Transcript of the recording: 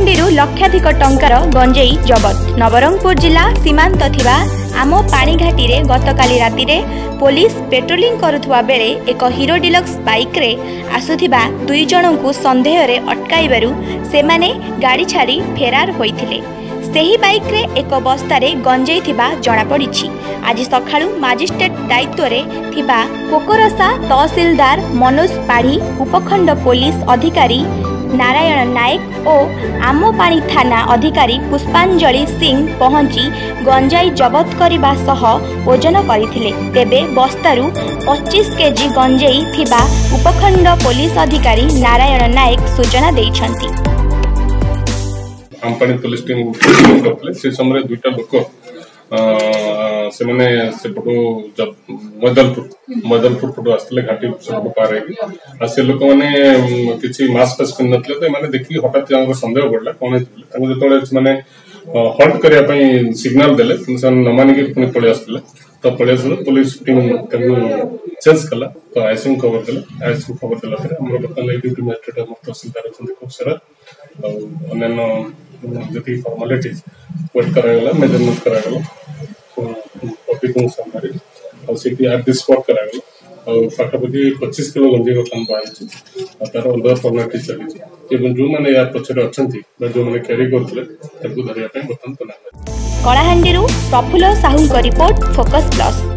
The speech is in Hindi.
कालाहांडीरू लक्षाधिक टंकार गंजेई जबत। नवरंगपुर जिला सीमांत थिबा आमो पाणीघाटी रे गतकाली राती रे पुलिस पेट्रोलिंग करुवा बेले एक हीरो डिलक्स बाइक रे आसुथिबा दुई जणंकु संदेह रे अटकाइबारू सेमाने गाड़ी छाड़ी फेरार होइथिले। सेही बाइक रे एक बस्तारे गंजेई थिबा जणा पड़िछि। आज सकाळु मजिस्ट्रेट दायित्व रे थिबा कोकरसा तहसीलदार मनोज पाढ़ी, उपखंड पुलिस अधिकारी नारायण नायक ओ आमोपाणी थाना अधिकारी पुष्पांजलि सिंह पहुंची गंजाई जबत करिबा सह ओजन करिथिले। तेबे बस्तारू 25 केजी गंजेई थिबा उपखंड पुलिस अधिकारी नारायण नायक सूचना देइछंती। आमपाणी पुलिस टीम से समय दुईटा लोक से मैंने जब मैदलपुर पटो आसते घाटी पार है से लोक मैंने किसी मास्क फास्क पिंधन तो मैंने देखिए हठात सन्देह पड़ा कौन होते हल्ट करने सिग्नाल देले न मानिक पलि आसते तो पलि पुलिस टीम चेज कला तो आईसी खबर देला। आईसी खबर देला ड्यूटी मजिस्ट्रेट तहसीलदार अच्छे खूब सारा अन्य फॉर्मालिटीज वेट करागला मेजरमेंट करागला सीपीआर स्पॉट करागला पाखापाखि 25 किलो गंजे तार अलग फर्मालिटी चली जो मैंने या पचर अच्छा जो मैंने क्यारि करते धरने। Kalahandi Prafulla Sahu report focus plus.